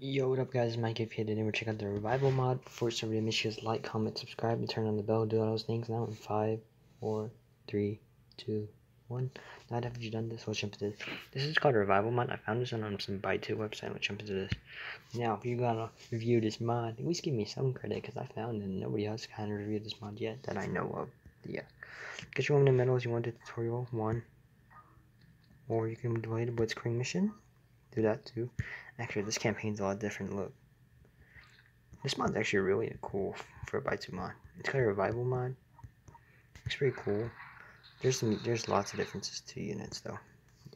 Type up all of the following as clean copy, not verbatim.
Yo, what up guys, it's Mike. If you didn't ever check out the revival mod before starting, make sure you like, comment, subscribe, and turn on the bell, do all those things now in 5, 4, 3, 2, 1. Now that you've done this, let's jump into this. This is called revival mod. I found this one on some Byte2 website. Let's jump into this. Now if you're gonna review this mod, at least give me some credit, because I found it and nobody else kind of reviewed this mod yet that I know of. Yeah. Because you want the medals, you want the tutorial one. Or you can delay the Blitzkrieg mission. Do that too. Actually, this campaign's a lot different. Look, this mod's actually really cool for a Byte2 mod. It's called a revival mod. It's pretty cool. There's lots of differences to units though.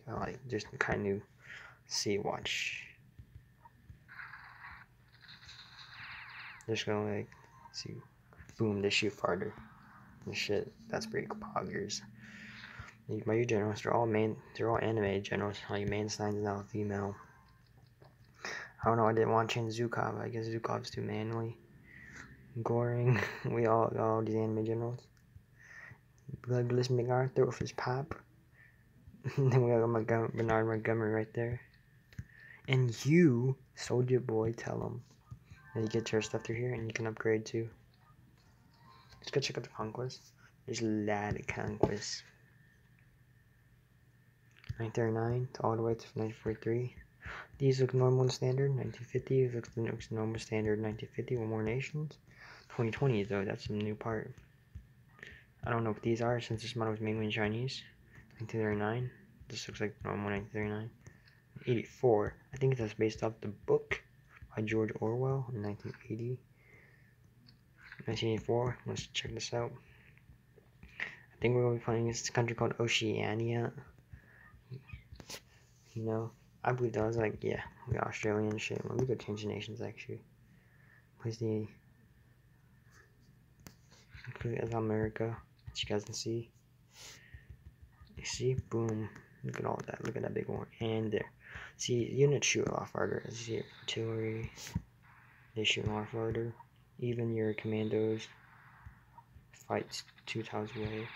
Yeah, like there's kind of new sea watch. There's gonna like see, boom, they shoot farther. And shit, that's pretty poggers. My U generals, they're all anime generals. All your Manstein is now female. I don't know, I didn't want to change Zhukov. I guess Zhukov's too manly. Göring, we all got all these anime generals. Douglas MacArthur with his pop. Then we got Bernard Montgomery right there. And you, soldier boy, tell him. And you get your stuff through here and you can upgrade too. Let's go check out the conquest. There's a lot of conquests. 939 to all the way to 1943. These look normal and standard. 1950 looks normal standard. 1950 with more nations. 2020 though, that's the new part. I don't know what these are since this model was mainly in Chinese. 1939. This looks like normal 1939. 84. I think that's based off the book by George Orwell in 1980. 1984. Let's check this out. I think we're going to be playing this country called Oceania. You know, I believe that I was like, yeah, we got Australian shit. Let me go change the nations actually. Where's the America, as you guys can see. You see, boom. Look at all that. Look at that big one. And there. See, units shoot a lot farther. As you see, artillery. They shoot a lot farther. Even your commandos fights 2 times away.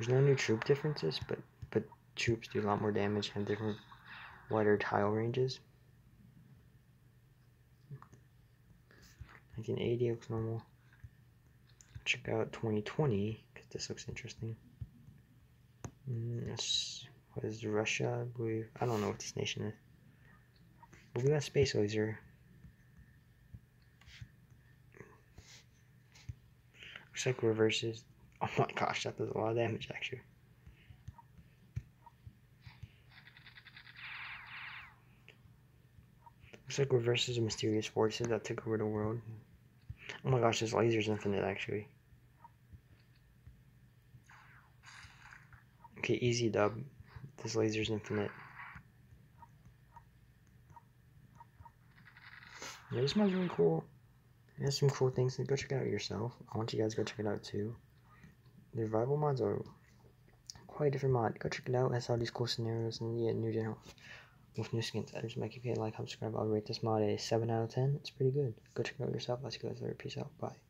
There's no new troop differences, but troops do a lot more damage and different wider tile ranges. 1980 looks normal. Check out 2020 because this looks interesting. What is Russia? I believe, I don't know what this nation is. But we got space laser. Looks like reverses. Oh my gosh, that does a lot of damage actually. Looks like reverses of mysterious forces that took over the world. Oh my gosh, this laser's infinite actually. Okay, easy dub. This laser's infinite. Yeah, this one's really cool. It has some cool things, so go check it out yourself. I want you guys to go check it out too. The revival mods are quite a different mod. Go check it out. It has all these cool scenarios and yeah, new generals with new skins. I just make you like, subscribe. I'll rate this mod a 7 out of 10. It's pretty good. Go check it out yourself. I'll see you guys later. Peace out. Bye.